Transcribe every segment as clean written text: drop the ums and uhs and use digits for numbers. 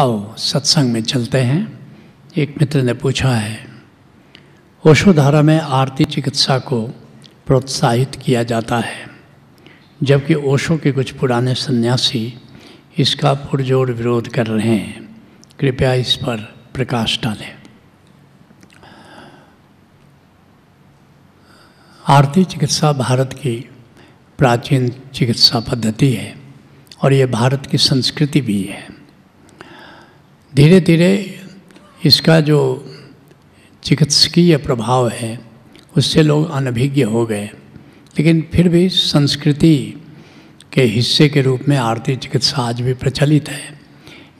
आओ सत्संग में चलते हैं। एक मित्र ने पूछा है, ओशोधारा में आरती चिकित्सा को प्रोत्साहित किया जाता है, जबकि ओशो के कुछ पुराने सन्यासी इसका पुरजोर विरोध कर रहे हैं, कृपया इस पर प्रकाश डालें। आरती चिकित्सा भारत की प्राचीन चिकित्सा पद्धति है और ये भारत की संस्कृति भी है। धीरे धीरे इसका जो चिकित्सकीय प्रभाव है उससे लोग अनभिज्ञ हो गए, लेकिन फिर भी संस्कृति के हिस्से के रूप में आरती चिकित्सा आज भी प्रचलित है।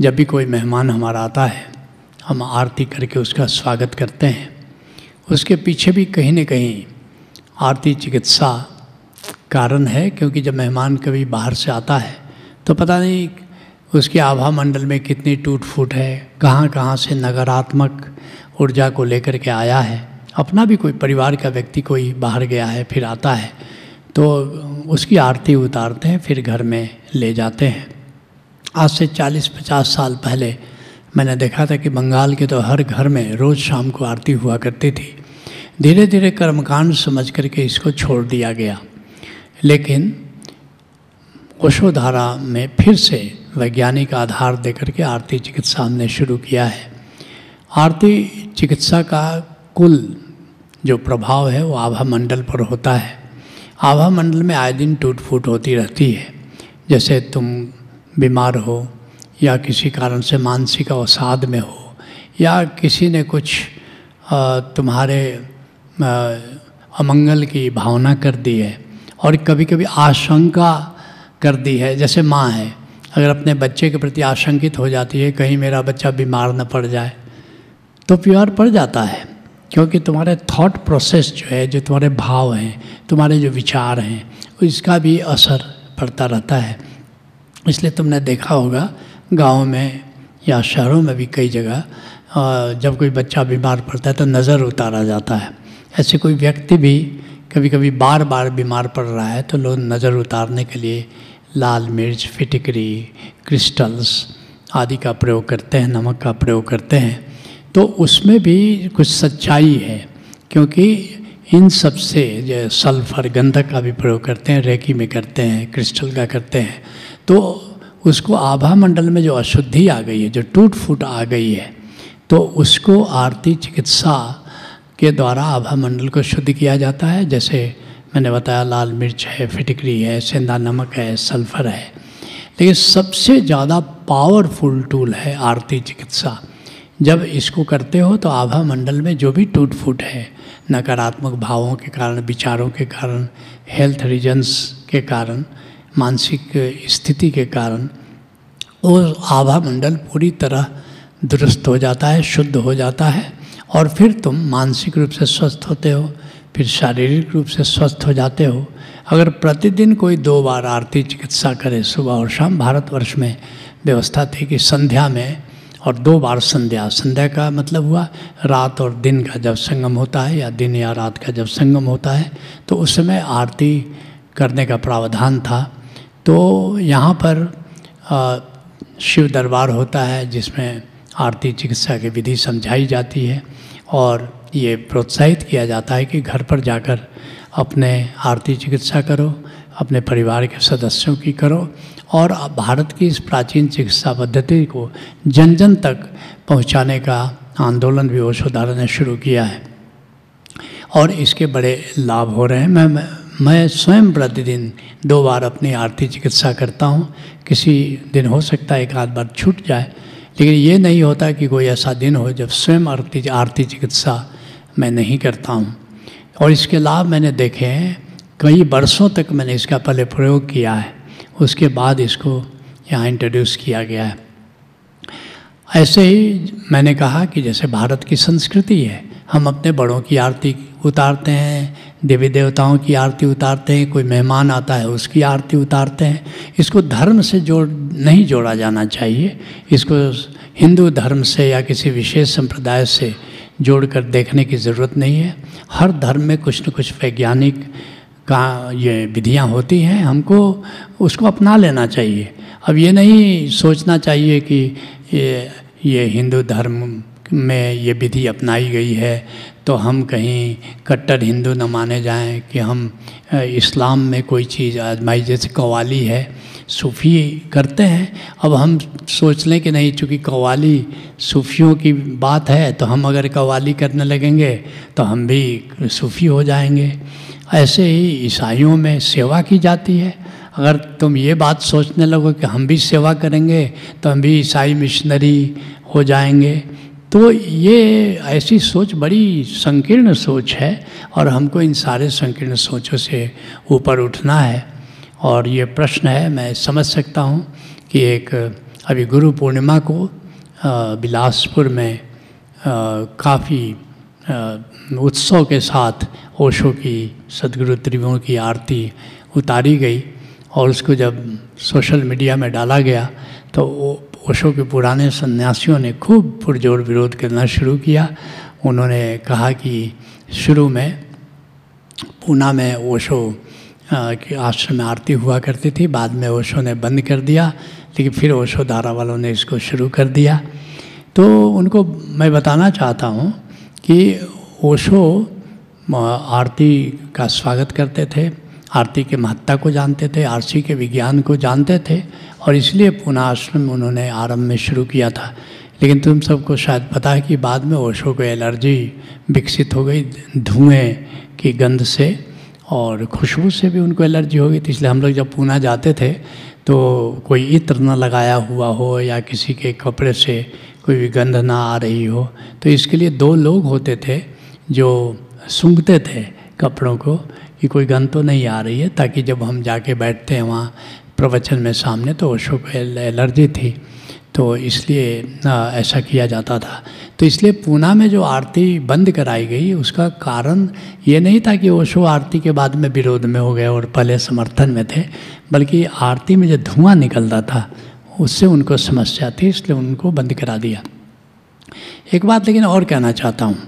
जब भी कोई मेहमान हमारा आता है, हम आरती करके उसका स्वागत करते हैं। उसके पीछे भी कहीं न कहीं आरती चिकित्सा कारण है, क्योंकि जब मेहमान कभी बाहर से आता है तो पता नहीं उसके आभा मंडल में कितनी टूट फूट है, कहाँ कहाँ से नकारात्मक ऊर्जा को लेकर के आया है। अपना भी कोई परिवार का व्यक्ति कोई बाहर गया है फिर आता है तो उसकी आरती उतारते हैं, फिर घर में ले जाते हैं। आज से 40-50 साल पहले मैंने देखा था कि बंगाल के तो हर घर में रोज़ शाम को आरती हुआ करती थी। धीरे धीरे कर्मकांड समझ करके इसको छोड़ दिया गया, लेकिन ओशोधारा में फिर से वैज्ञानिक आधार देकर के आरती चिकित्सा हमने शुरू किया है। आरती चिकित्सा का कुल जो प्रभाव है वो आभा मंडल पर होता है। आभा मंडल में आए दिन टूट फूट होती रहती है, जैसे तुम बीमार हो या किसी कारण से मानसिक अवसाद में हो या किसी ने कुछ तुम्हारे अमंगल की भावना कर दी है और कभी कभी आशंका कर दी है। जैसे माँ है, अगर अपने बच्चे के प्रति आशंकित हो जाती है कहीं मेरा बच्चा बीमार न पड़ जाए, तो प्यार पड़ जाता है, क्योंकि तुम्हारे थॉट प्रोसेस जो है, जो तुम्हारे भाव हैं, तुम्हारे जो विचार हैं, इसका भी असर पड़ता रहता है। इसलिए तुमने देखा होगा गाँव में या शहरों में भी कई जगह जब कोई बच्चा बीमार पड़ता है तो नज़र उतारा जाता है। ऐसे कोई व्यक्ति भी कभी कभी बार बार बीमार पड़ रहा है तो लोग नज़र उतारने के लिए लाल मिर्च, फिटकरी, क्रिस्टल्स आदि का प्रयोग करते हैं, नमक का प्रयोग करते हैं। तो उसमें भी कुछ सच्चाई है, क्योंकि इन सब से जो सल्फर, गंधक का भी प्रयोग करते हैं, रेकी में करते हैं, क्रिस्टल का करते हैं, तो उसको आभा मंडल में जो अशुद्धि आ गई है, जो टूट फूट आ गई है, तो उसको आरती चिकित्सा के द्वारा आभा मंडल को शुद्ध किया जाता है। जैसे मैंने बताया लाल मिर्च है, फिटकरी है, सेंधा नमक है, सल्फ़र है, लेकिन सबसे ज़्यादा पावरफुल टूल है आरती चिकित्सा। जब इसको करते हो तो आभा मंडल में जो भी टूट फूट है, नकारात्मक भावों के कारण, विचारों के कारण, हेल्थ रीजन्स के कारण, मानसिक स्थिति के कारण, वो आभा मंडल पूरी तरह दुरुस्त हो जाता है, शुद्ध हो जाता है, और फिर तुम मानसिक रूप से स्वस्थ होते हो, फिर शारीरिक रूप से स्वस्थ हो जाते हो। अगर प्रतिदिन कोई 2 बार आरती चिकित्सा करे, सुबह और शाम। भारतवर्ष में व्यवस्था थी कि संध्या में और 2 बार संध्या। संध्या का मतलब हुआ रात और दिन का जब संगम होता है, या दिन या रात का जब संगम होता है, तो उस समय आरती करने का प्रावधान था। तो यहाँ पर शिव दरबार होता है, जिसमें आरती चिकित्सा की विधि समझाई जाती है, और ये प्रोत्साहित किया जाता है कि घर पर जाकर अपने आरती चिकित्सा करो, अपने परिवार के सदस्यों की करो, और भारत की इस प्राचीन चिकित्सा पद्धति को जन जन तक पहुंचाने का आंदोलन भी ओशोधारा ने शुरू किया है, और इसके बड़े लाभ हो रहे हैं। मैं स्वयं प्रतिदिन 2 बार अपनी आरती चिकित्सा करता हूं। किसी दिन हो सकता है 1-8 बार छूट जाए, लेकिन ये नहीं होता कि कोई ऐसा दिन हो जब स्वयं आरती चिकित्सा मैं नहीं करता हूँ। और इसके लाभ मैंने देखे हैं, कई वर्षों तक मैंने इसका पहले प्रयोग किया है, उसके बाद इसको यहाँ इंट्रोड्यूस किया गया है। ऐसे ही मैंने कहा कि जैसे भारत की संस्कृति है, हम अपने बड़ों की आरती उतारते हैं, देवी देवताओं की आरती उतारते हैं, कोई मेहमान आता है उसकी आरती उतारते हैं। इसको धर्म से नहीं जोड़ा जाना चाहिए, इसको हिंदू धर्म से या किसी विशेष संप्रदाय से जोड़कर देखने की ज़रूरत नहीं है। हर धर्म में कुछ न कुछ वैज्ञानिक का ये विधियाँ होती हैं, हमको उसको अपना लेना चाहिए। अब ये नहीं सोचना चाहिए कि ये हिंदू धर्म में ये विधि अपनाई गई है, तो हम कहीं कट्टर हिंदू न माने जाएं कि हम इस्लाम में कोई चीज़ आजमाई। जैसे कव्वाली है, सूफ़ी करते हैं, अब हम सोच लें कि नहीं चूँकि कव्वाली सूफ़ियों की बात है तो हम अगर कव्वाली करने लगेंगे तो हम भी सूफ़ी हो जाएंगे। ऐसे ही ईसाइयों में सेवा की जाती है, अगर तुम ये बात सोचने लगो कि हम भी सेवा करेंगे तो हम भी ईसाई मिशनरी हो जाएंगे, तो ये ऐसी सोच बड़ी संकीर्ण सोच है और हमको इन सारे संकीर्ण सोचों से ऊपर उठना है। और ये प्रश्न है, मैं समझ सकता हूँ कि एक अभी गुरु पूर्णिमा को बिलासपुर में काफ़ी उत्सव के साथ ओशो की सदगुरु त्रिभुवन की आरती उतारी गई और उसको जब सोशल मीडिया में डाला गया तो ओशो के पुराने सन्यासियों ने खूब पुरजोर विरोध करना शुरू किया। उन्होंने कहा कि शुरू में पूना में ओशो के आश्रम में आरती हुआ करती थी, बाद में ओशो ने बंद कर दिया, लेकिन फिर ओशोधारा वालों ने इसको शुरू कर दिया। तो उनको मैं बताना चाहता हूँ कि ओशो आरती का स्वागत करते थे, आरती के महत्ता को जानते थे, आरसी के विज्ञान को जानते थे और इसलिए पूना आश्रम उन्होंने आरंभ में शुरू किया था। लेकिन तुम सबको शायद पता है कि बाद में ओशो को एलर्जी विकसित हो गई धुएं की गंध से और खुशबू से भी उनको एलर्जी हो गई, तो इसलिए हम लोग जब पूना जाते थे तो कोई इत्र न लगाया हुआ हो या किसी के कपड़े से कोई भी गंध ना आ रही हो, तो इसके लिए दो लोग होते थे जो सूंघते थे कपड़ों को कि कोई गंध तो नहीं आ रही है, ताकि जब हम जाके बैठते हैं वहाँ प्रवचन में सामने, तो ओशो को एलर्जी थी तो इसलिए ऐसा किया जाता था। तो इसलिए पूना में जो आरती बंद कराई गई उसका कारण ये नहीं था कि ओशो आरती के बाद में विरोध में हो गए और पहले समर्थन में थे, बल्कि आरती में जो धुआं निकलता था उससे उनको समस्या थी, इसलिए उनको बंद करा दिया। एक बात लेकिन और कहना चाहता हूँ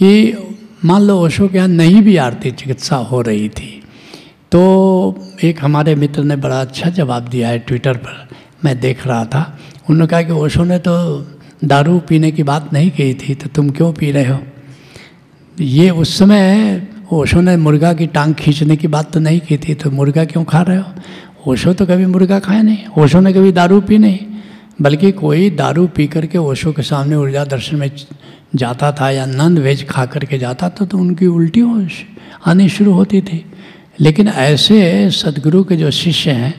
कि मान लो ओशो के यहाँ नहीं भी आरती चिकित्सा हो रही थी, तो एक हमारे मित्र ने बड़ा अच्छा जवाब दिया है ट्विटर पर, मैं देख रहा था। उन्होंने कहा कि ओशो ने तो दारू पीने की बात नहीं कही थी तो तुम क्यों पी रहे हो। ये उस समय ओशो ने मुर्गा की टांग खींचने की बात तो नहीं की थी, तो मुर्गा क्यों खा रहे हो। ओशो तो कभी मुर्गा खाए नहीं, ओशो ने कभी दारू पी नहीं, बल्कि कोई दारू पी करके ओशो के सामने ऊर्जा दर्शन में जाता था या नॉन वेज खा करके जाता था तो उनकी उल्टियाँ आनी शुरू होती थी। लेकिन ऐसे सदगुरु के जो शिष्य हैं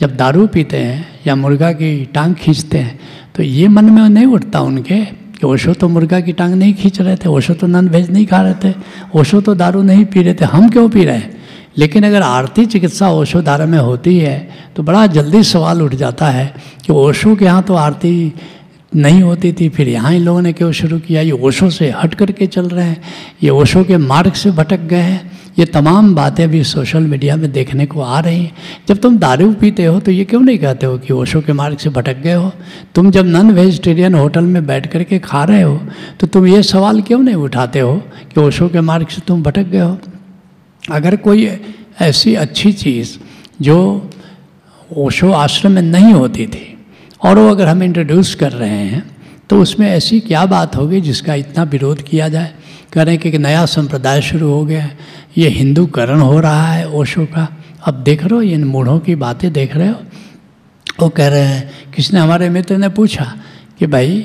जब दारू पीते हैं या मुर्गा की टांग खींचते हैं तो ये मन में नहीं उठता उनके कि ओशो तो मुर्गा की टांग नहीं खींच रहे थे, ओशो तो नॉन वेज नहीं खा रहे थे, ओशो तो दारू नहीं पी रहे थे, हम क्यों पी रहे हैं। लेकिन अगर आरती चिकित्सा ओशोधारा में होती है तो बड़ा जल्दी सवाल उठ जाता है कि ओशो के यहाँ तो आरती नहीं होती थी, फिर यहाँ इन लोगों ने क्यों शुरू किया, ये ओशो से हट करके चल रहे हैं, ये ओशो के मार्ग से भटक गए हैं। ये तमाम बातें भी सोशल मीडिया में देखने को आ रही हैं। जब तुम दारू पीते हो तो ये क्यों नहीं कहते हो कि ओशो के मार्ग से भटक गए हो। तुम जब नॉन वेजिटेरियन होटल में बैठ करके खा रहे हो तो तुम ये सवाल क्यों नहीं उठाते हो कि ओशो के मार्ग से तुम भटक गए हो। अगर कोई ऐसी अच्छी चीज़ जो ओशो आश्रम में नहीं होती थी और वो अगर हम इंट्रोड्यूस कर रहे हैं तो उसमें ऐसी क्या बात होगी जिसका इतना विरोध किया जाए। कह रहे हैं कि नया संप्रदाय शुरू हो गया है, ये हिंदूकरण हो रहा है ओशो का। अब देख रहे हो इन मूढ़ों की बातें देख रहे हो। वो कह रहे हैं, किसने हमारे मित्र ने पूछा कि भाई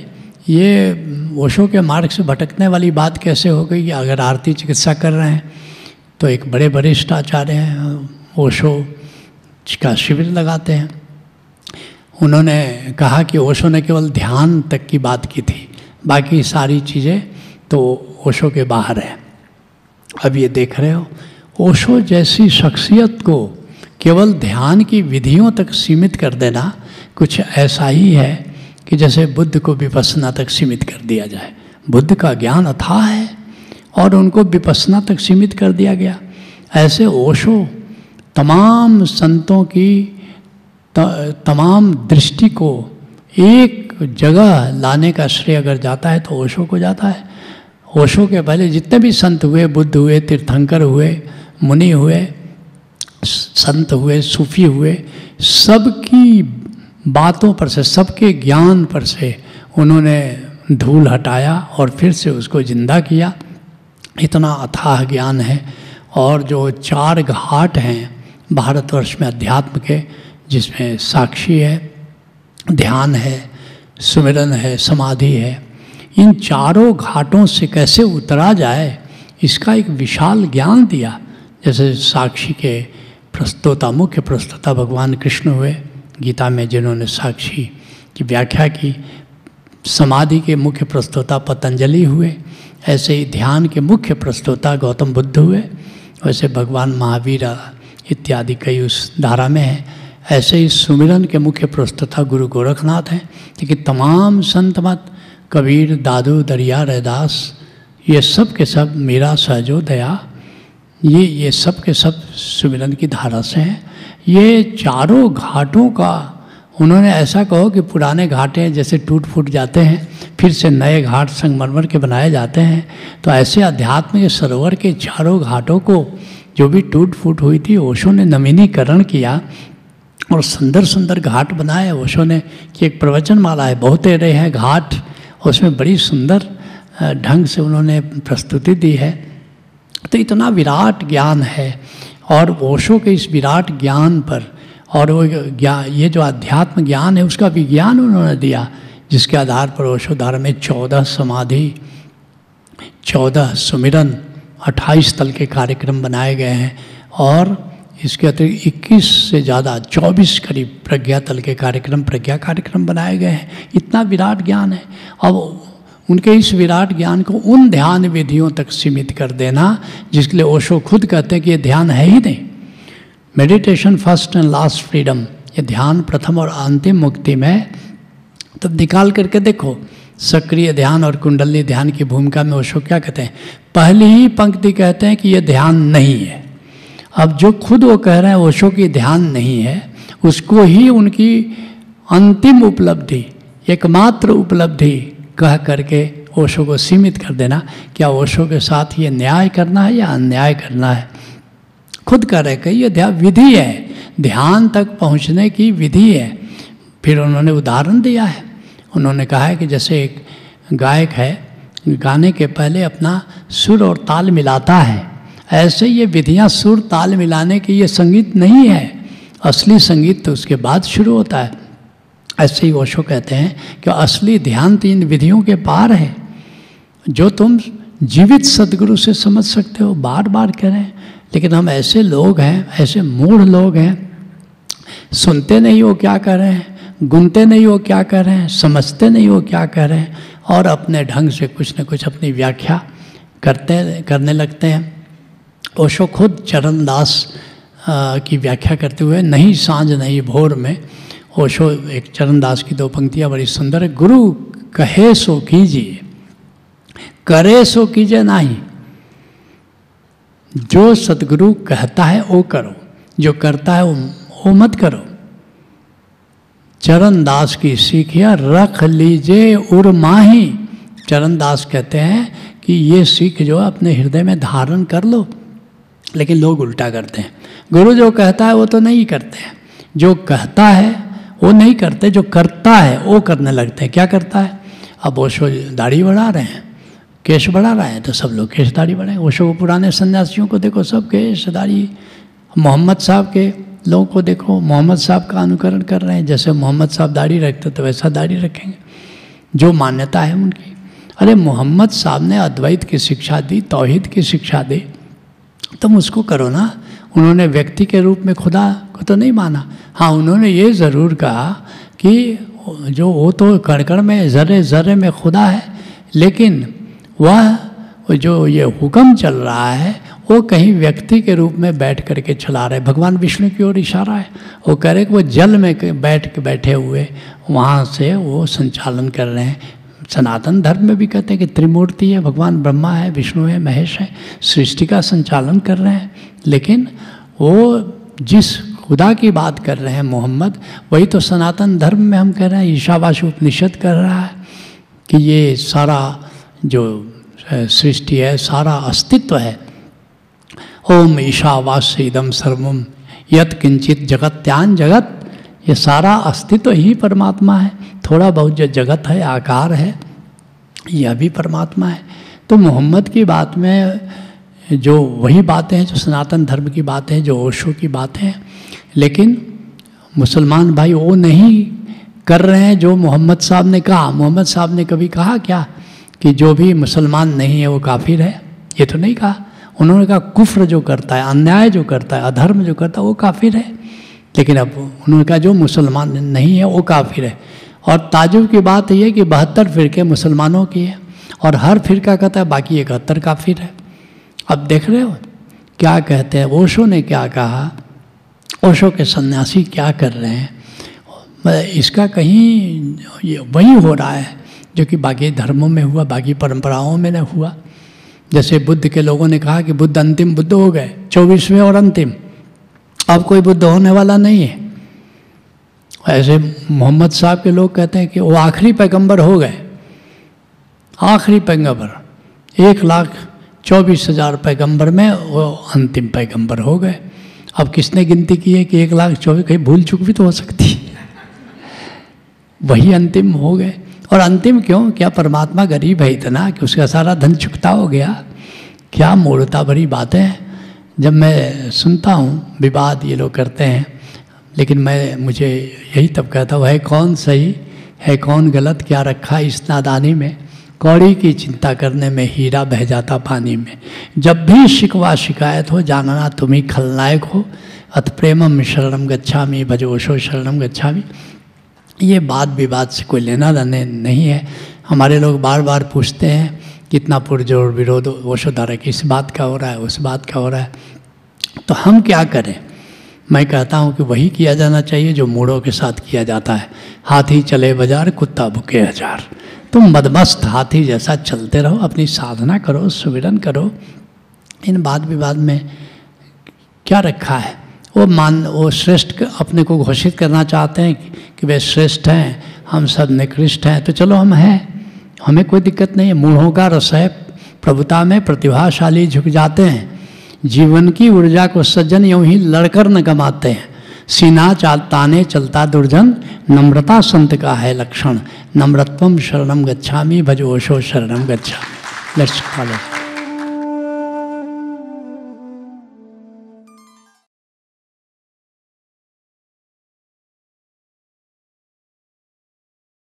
ये ओशो के मार्ग से भटकने वाली बात कैसे हो गई अगर आरती चिकित्सा कर रहे हैं। तो एक बड़े वरिष्ठ आचार्य हैं, ओशो का शिविर लगाते हैं, उन्होंने कहा कि ओशो ने केवल ध्यान तक की बात की थी, बाकी सारी चीज़ें तो ओशो के बाहर है। अब ये देख रहे हो ओशो जैसी शख्सियत को केवल ध्यान की विधियों तक सीमित कर देना कुछ ऐसा ही है कि जैसे बुद्ध को विपश्यना तक सीमित कर दिया जाए। बुद्ध का ज्ञान अथाह है और उनको विपश्यना तक सीमित कर दिया गया। ऐसे ओशो तमाम संतों की तमाम दृष्टि को एक जगह लाने का श्रेय अगर जाता है तो ओशो को जाता है। ओशो के पहले जितने भी संत हुए, बुद्ध हुए, तीर्थंकर हुए, मुनि हुए, संत हुए, सूफी हुए, सबकी बातों पर से, सबके ज्ञान पर से उन्होंने धूल हटाया और फिर से उसको जिंदा किया। इतना अथाह ज्ञान है। और जो चार घाट हैं भारतवर्ष में अध्यात्म के, जिसमें साक्षी है, ध्यान है, सुमिरन है, समाधि है, इन चारों घाटों से कैसे उतरा जाए इसका एक विशाल ज्ञान दिया। जैसे साक्षी के प्रस्तोता, मुख्य प्रस्तोता भगवान कृष्ण हुए गीता में, जिन्होंने साक्षी की व्याख्या की। समाधि के मुख्य प्रस्तोता पतंजलि हुए। ऐसे ही ध्यान के मुख्य प्रस्तोता गौतम बुद्ध हुए। वैसे भगवान महावीर इत्यादि कई उस धारा में हैं। ऐसे ही सुमिरन के मुख्य प्रस्तोता गुरु गोरखनाथ हैं। लेकिन तमाम संत मत, कबीर, दादू, दरिया, रैदास, ये सब के सब, मेरा, सहजो, दया, ये सब के सब सुमिरन की धारा से हैं। ये चारों घाटों का उन्होंने, ऐसा कहो कि पुराने घाटें जैसे टूट फूट जाते हैं, फिर से नए घाट संगमरमर के बनाए जाते हैं, तो ऐसे अध्यात्म के सरोवर के चारों घाटों को जो भी टूट फूट हुई थी ओशो ने नवीनीकरण किया और सुंदर सुंदर घाट बनाए। ओशो ने कि एक प्रवचन माला है, बहुत रहे हैं घाट, उसमें बड़ी सुंदर ढंग से उन्होंने प्रस्तुति दी है। तो इतना विराट ज्ञान है और ओशो के इस विराट ज्ञान पर, और वो ज्ञान, ये जो आध्यात्म ज्ञान है उसका विज्ञान उन्होंने दिया, जिसके आधार पर ओशोधारा में 14 समाधि, 14 सुमिरन, 28 तल के कार्यक्रम बनाए गए हैं। और इसके अतिरिक्त 21 से ज़्यादा, 24 करीब प्रज्ञा तल के कार्यक्रम, प्रज्ञा कार्यक्रम बनाए गए हैं। इतना विराट ज्ञान है। अब उनके इस विराट ज्ञान को उन ध्यान विधियों तक सीमित कर देना जिसके लिए ओशो खुद कहते हैं कि ये ध्यान है ही नहीं। Meditation first and last freedom, ये ध्यान प्रथम और अंतिम मुक्ति में। तब निकाल करके देखो सक्रिय ध्यान और कुंडली ध्यान की भूमिका में ओशो क्या कहते हैं, पहली ही पंक्ति कहते हैं कि ये ध्यान नहीं है। अब जो खुद वो कह रहे हैं ओशो की ध्यान नहीं है, उसको ही उनकी अंतिम उपलब्धि, एकमात्र उपलब्धि कह करके ओशो को सीमित कर देना। क्या ओशो के साथ ये न्याय करना है या अन्याय करना है? खुद कह रहे कि ये ध्यान विधि है, ध्यान तक पहुंचने की विधि है। फिर उन्होंने उदाहरण दिया है। उन्होंने कहा है कि जैसे एक गायक है, गाने के पहले अपना सुर और ताल मिलाता है, ऐसे ये विधियां सुर ताल मिलाने की, ये संगीत नहीं है। असली संगीत तो उसके बाद शुरू होता है। ऐसे ही ओशो कहते हैं कि असली ध्यान तो इन विधियों के पार है, जो तुम जीवित सदगुरु से समझ सकते हो, बार बार कह रहे हैं। लेकिन हम ऐसे लोग हैं, ऐसे मूढ़ लोग हैं, सुनते नहीं हो क्या कह रहे हैं, गुनते नहीं हो क्या कह रहे हैं, समझते नहीं हो क्या कह रहे हैं, और अपने ढंग से कुछ न कुछ अपनी व्याख्या करने लगते हैं। ओशो खुद चरणदास की व्याख्या करते हुए, नहीं सांझ नहीं भोर में, ओशो एक चरणदास की दो पंक्तियाँ बड़ी सुंदर है। गुरु कहे सो कीजिए, करे सो कीजिए नहीं। जो सतगुरु कहता है वो करो, जो करता है वो मत करो। चरणदास की सीखिया रख लीजिए उर माही। चरणदास कहते हैं कि ये सीख जो अपने हृदय में धारण कर लो। लेकिन लोग उल्टा करते हैं, गुरु जो कहता है वो तो नहीं करते हैं, जो कहता है वो नहीं करते, जो करता है वो करने लगते हैं। क्या करता है? अब ओशो दाढ़ी बढ़ा रहे हैं, केश बढ़ा रहा है, तो सब लोग केश दाढ़ी बढ़ाएं। ओशो को पुराने सन्यासियों को देखो, सब केश दाढ़ी। मोहम्मद साहब के लोगों को देखो, मोहम्मद साहब का अनुकरण कर रहे हैं। जैसे मोहम्मद साहब दाढ़ी रखते तो वैसा दाढ़ी रखेंगे, जो मान्यता है उनकी। अरे मोहम्मद साहब ने अद्वैत की शिक्षा दी, तौहीद की शिक्षा दी, तुम उसको करो ना। उन्होंने व्यक्ति के रूप में खुदा को तो नहीं माना। हाँ, उन्होंने ये ज़रूर कहा कि जो वो तो कण-कण में, ज़र्रे ज़र्रे में खुदा है, लेकिन वह जो ये हुक्म चल रहा है वो कहीं व्यक्ति के रूप में बैठ करके चला रहे। भगवान विष्णु की ओर इशारा है। वो कह रहे कि वो जल में बैठे हुए वहाँ से वो संचालन कर रहे हैं। सनातन धर्म में भी कहते हैं कि त्रिमूर्ति है, भगवान ब्रह्मा है, विष्णु है, महेश है, सृष्टि का संचालन कर रहे हैं। लेकिन वो जिस खुदा की बात कर रहे हैं मोहम्मद, वही तो सनातन धर्म में हम कह रहे हैं। ईशावासी उपनिषद कर रहा है कि ये सारा जो सृष्टि है, सारा अस्तित्व है, ओम ईशावासी इदम सर्वम यत किंचित जगत्यान जगत, ये सारा अस्तित्व ही परमात्मा है। थोड़ा बहुत जो जगत है, आकार है, यह भी परमात्मा है। तो मोहम्मद की बात में जो वही बातें हैं जो सनातन धर्म की बातें हैं, जो ओशो की बातें हैं, लेकिन मुसलमान भाई वो नहीं कर रहे हैं जो मोहम्मद साहब ने कहा। मोहम्मद साहब ने कभी कहा क्या कि जो भी मुसलमान नहीं है वो काफिर है? ये तो नहीं कहा। उन्होंने कहा कुफ्र जो करता है, अन्याय जो करता है, अधर्म जो करता है वो काफिर है। लेकिन अब उन्होंने कहा जो मुसलमान नहीं है वो काफिर है। और ताजुब की बात यह कि 72 फ़िरके मुसलमानों की है और हर फ़िरका कहता है बाकी 71 काफिर है। अब देख रहे हो क्या कहते हैं, ओशो ने क्या कहा, ओशो के सन्यासी क्या कर रहे हैं, इसका कहीं वही हो रहा है जो कि बाकी धर्मों में हुआ, बाकी परंपराओं में न हुआ। जैसे बुद्ध के लोगों ने कहा कि बुद्ध अंतिम बुद्ध हो गए, 24वें और अंतिम, अब कोई बुद्ध होने वाला नहीं है। ऐसे मोहम्मद साहब के लोग कहते हैं कि वो आखिरी पैगंबर हो गए, आखिरी पैगंबर, 1,24,000 पैगंबर में वो अंतिम पैगंबर हो गए। अब किसने गिनती की है कि 1,24,000, कहीं भूल चूक भी तो हो सकती है। वही अंतिम हो गए। और अंतिम क्यों? क्या परमात्मा गरीब है इतना कि उसका सारा धन चुकता हो गया? क्या मूर्ता भरी बातें हैं। जब मैं सुनता हूँ विवाद ये लोग करते हैं, लेकिन मुझे यही तब कहता हूँ, है कौन सही है कौन गलत, क्या रखा इस नादानी में, कौड़ी की चिंता करने में हीरा बह जाता पानी में। जब भी शिकवा शिकायत हो, जानना तुम ही खलनायक हो, अथ प्रेमम शरणम गच्छामि भजोशो शरणम गच्छामि। ये बात विवाद से कोई लेना देना नहीं है। हमारे लोग बार बार पूछते हैं कितना पुरजोर विरोध ओशोधारा की इस बात का हो रहा है, उस बात का हो रहा है, तो हम क्या करें? मैं कहता हूँ कि वही किया जाना चाहिए जो मूढ़ों के साथ किया जाता है। हाथी चले बाजार, कुत्ता भुके हजार। तुम मदमस्त हाथी जैसा चलते रहो, अपनी साधना करो, सुमिरन करो। इन बात विवाद में क्या रखा है? वो श्रेष्ठ अपने को घोषित करना चाहते हैं कि वे श्रेष्ठ हैं, हम सब निकृष्ट हैं। तो चलो हम हैं, हमें कोई दिक्कत नहीं है। मूढ़ों का रस है, प्रभुता में प्रतिभाशाली झुक जाते हैं। जीवन की ऊर्जा को सज्जन यूं ही लड़कर न गमाते हैं। सीना ताने चलता दुर्जन, नम्रता संत का है लक्षण। नम्रत्वम शरणम गच्छामि भज ओशो शरणम गच्छामि।